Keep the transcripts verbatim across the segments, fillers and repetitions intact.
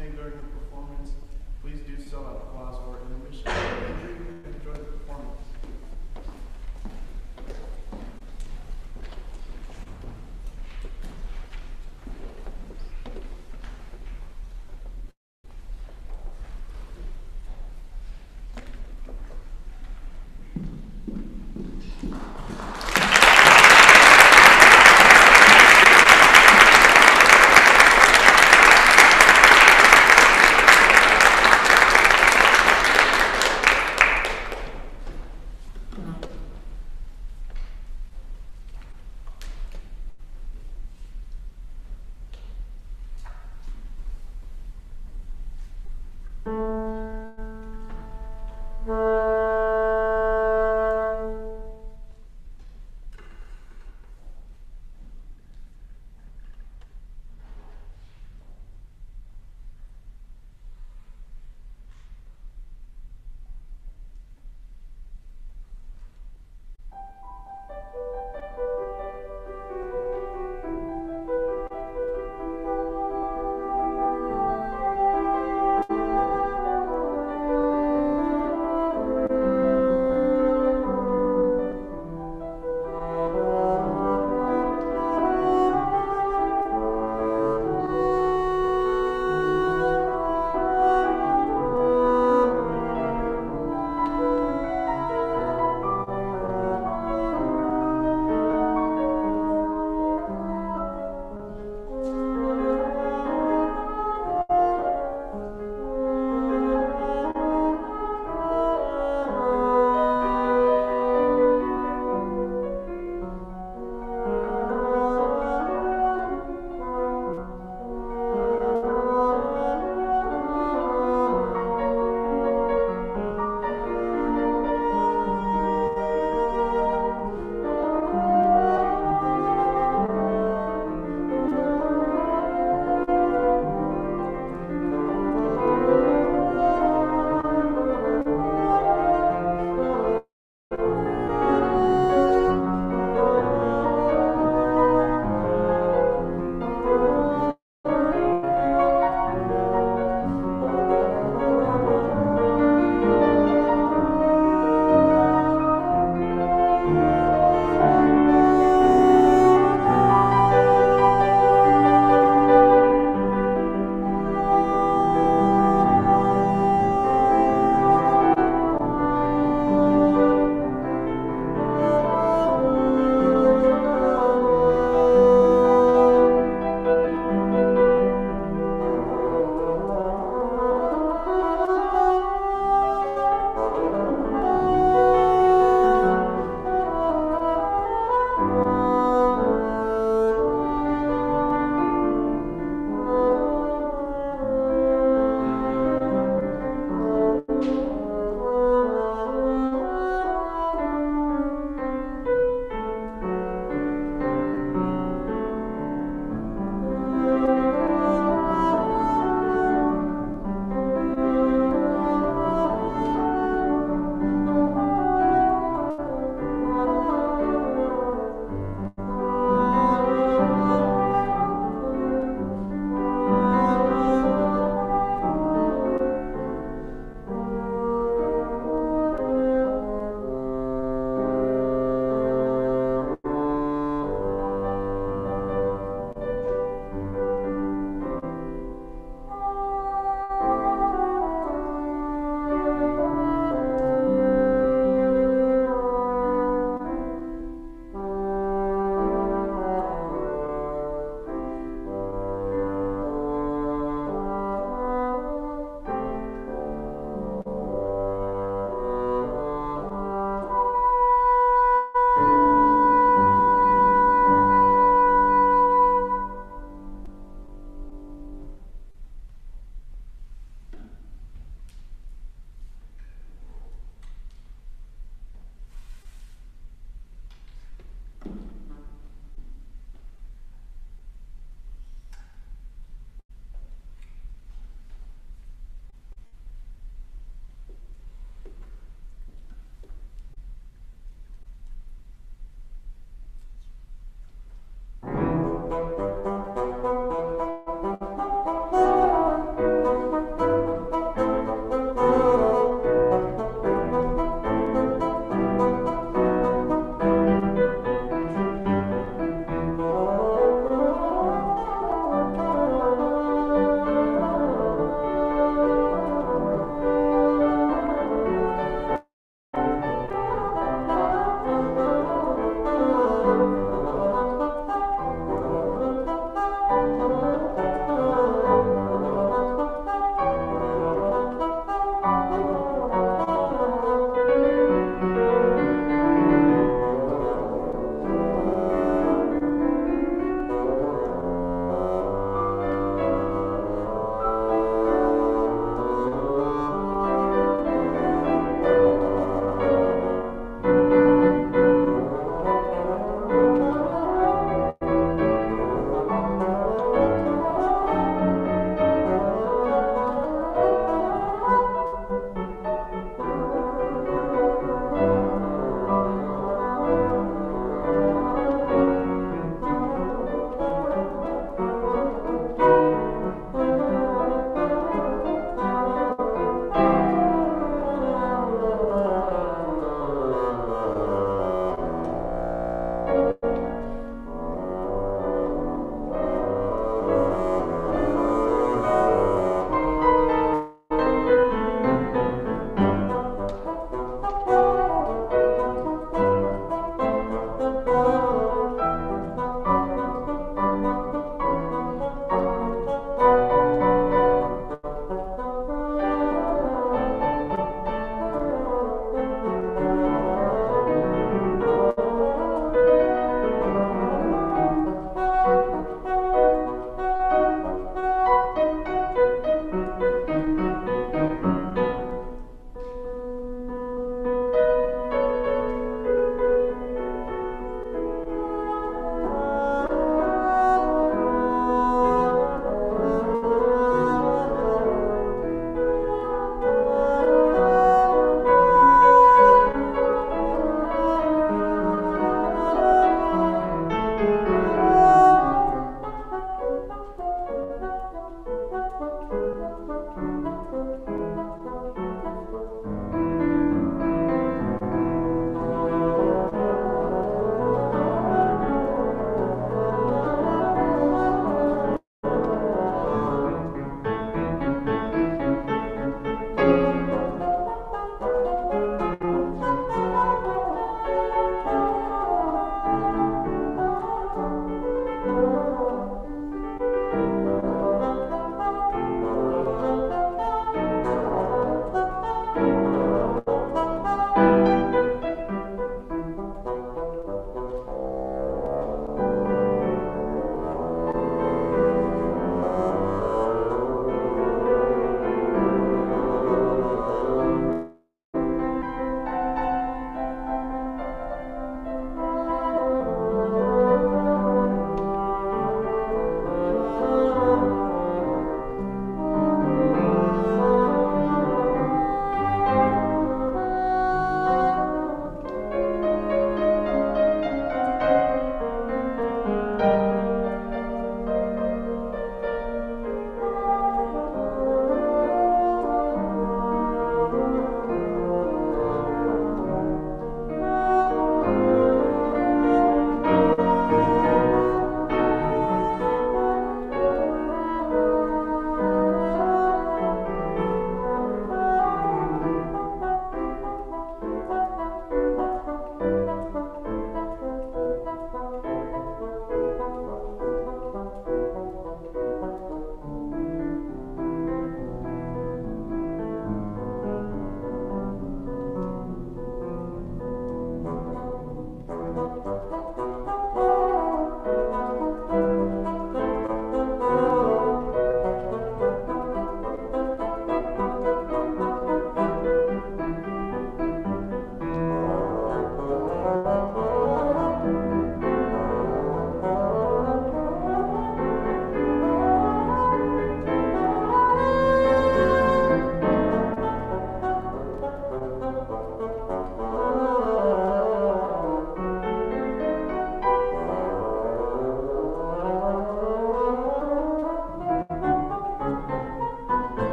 participate during the performance, please do so at applause or intermission. Enjoy the performance. Thank you.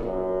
Thank you.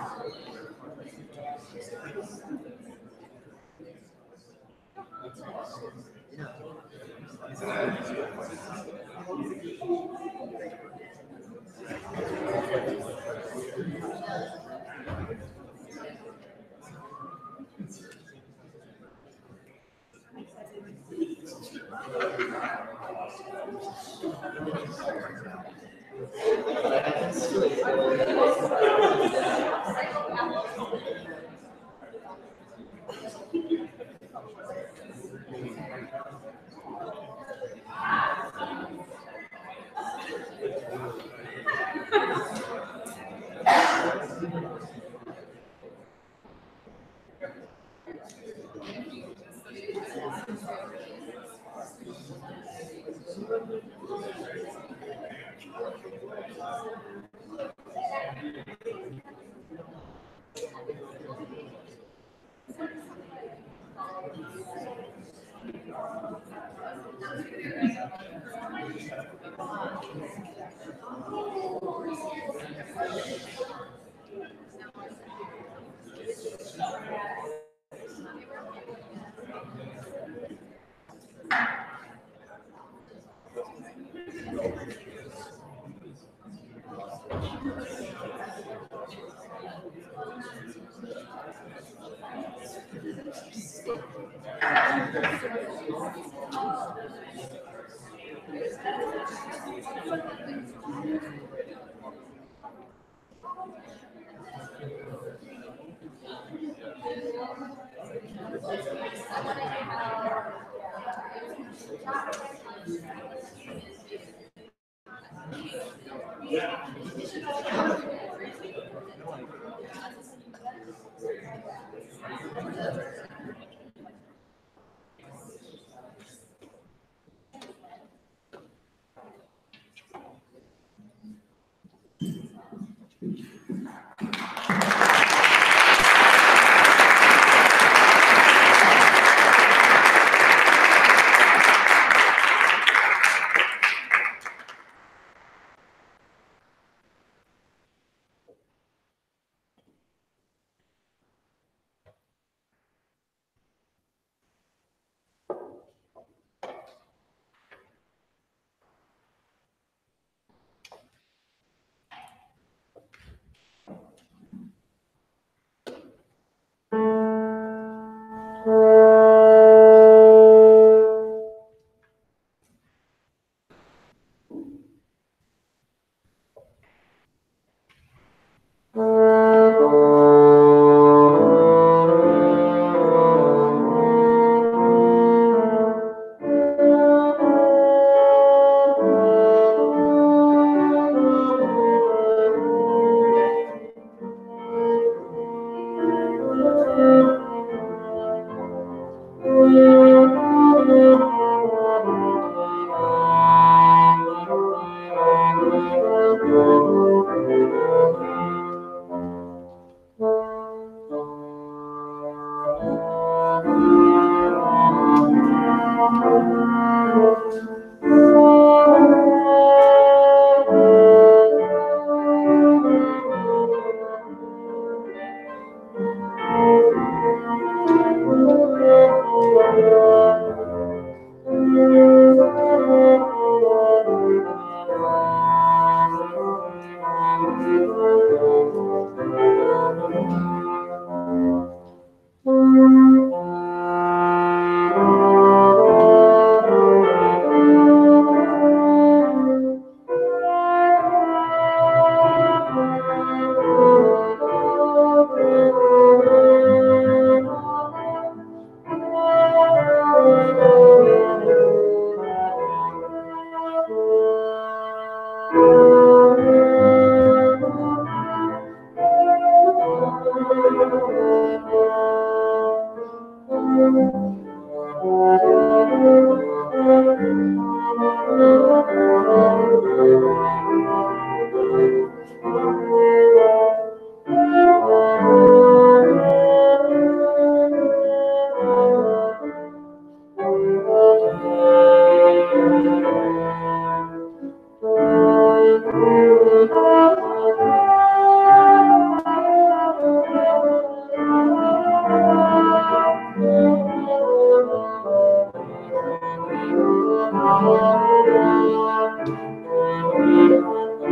Oh,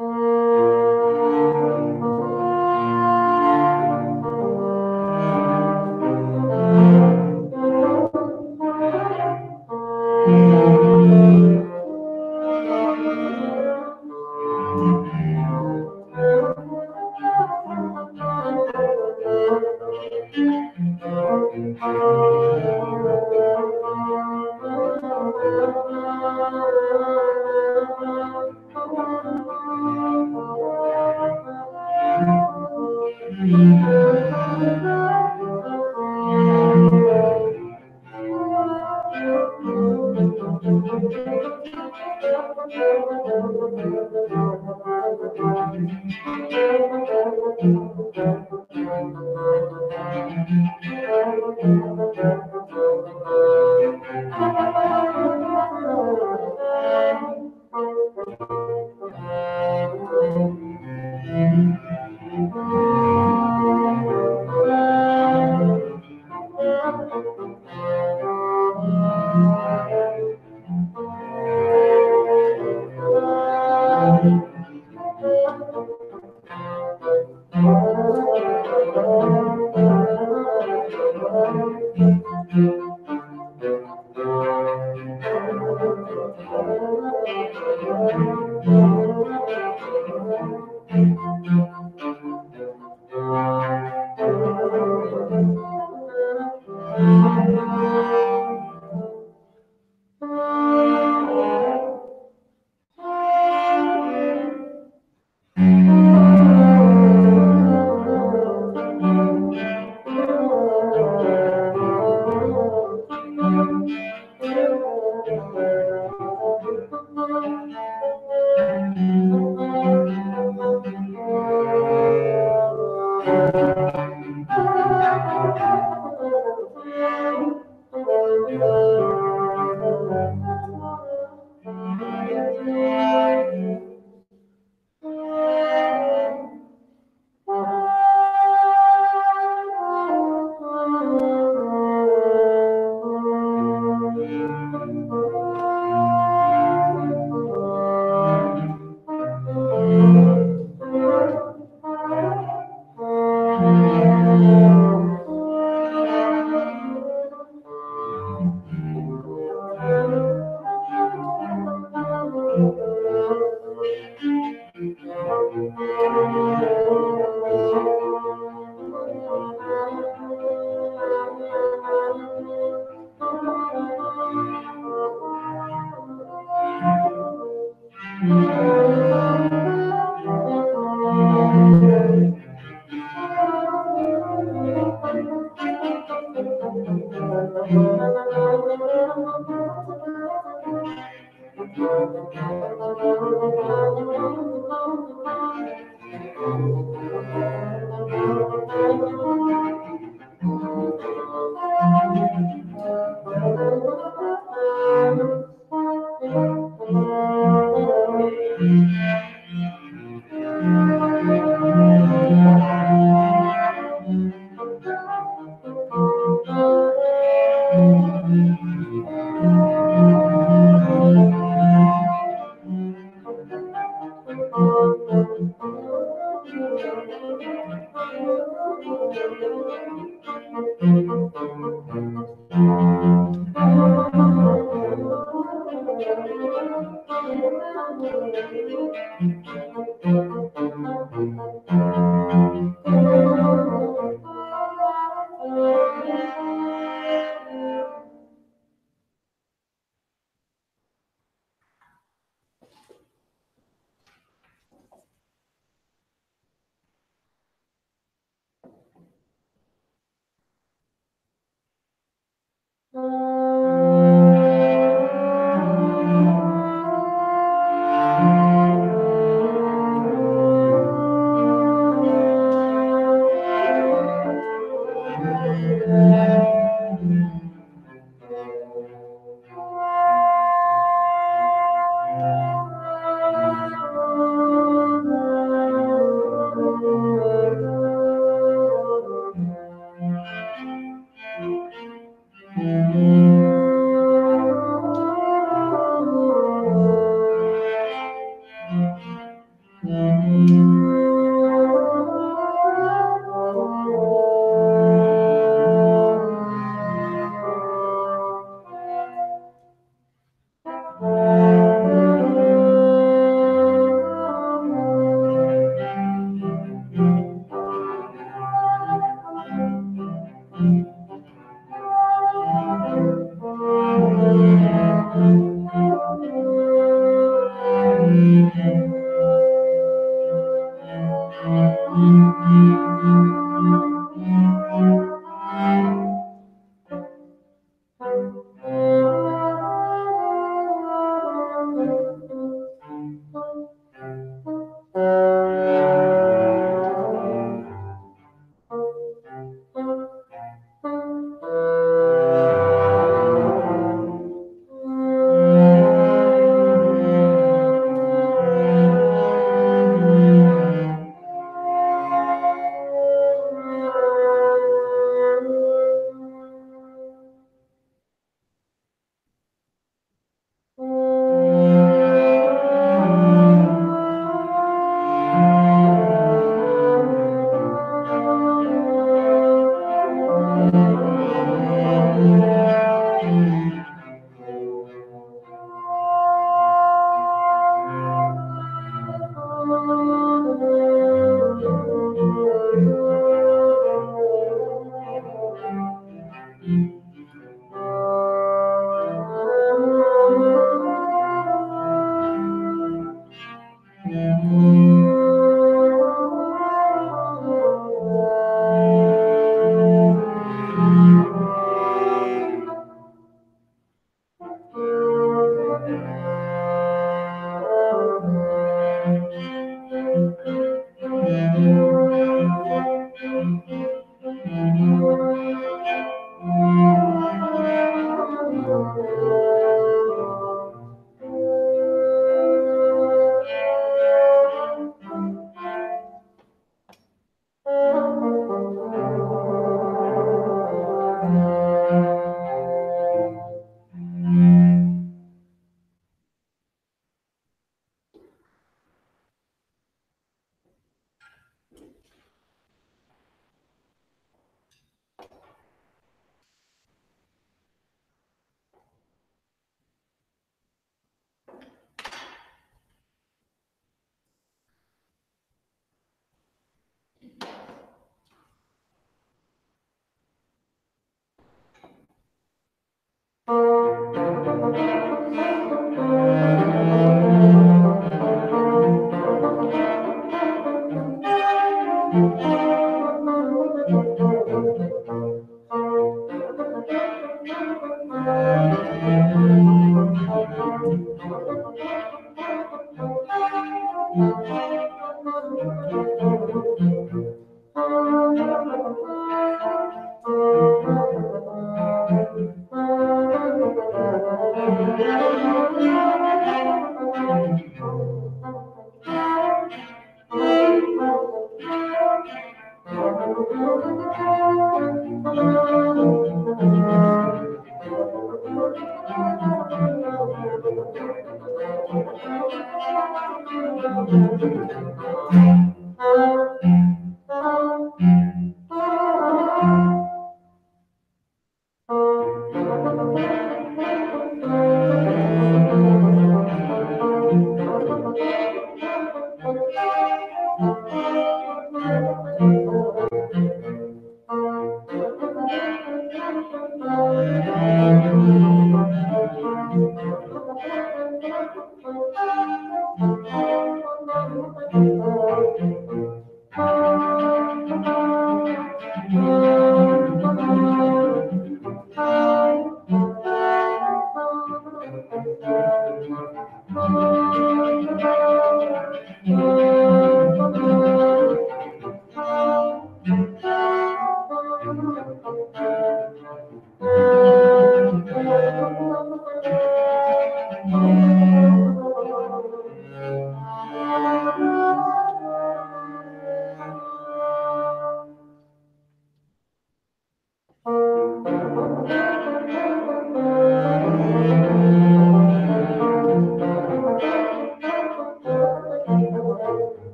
Oh,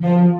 Thank you.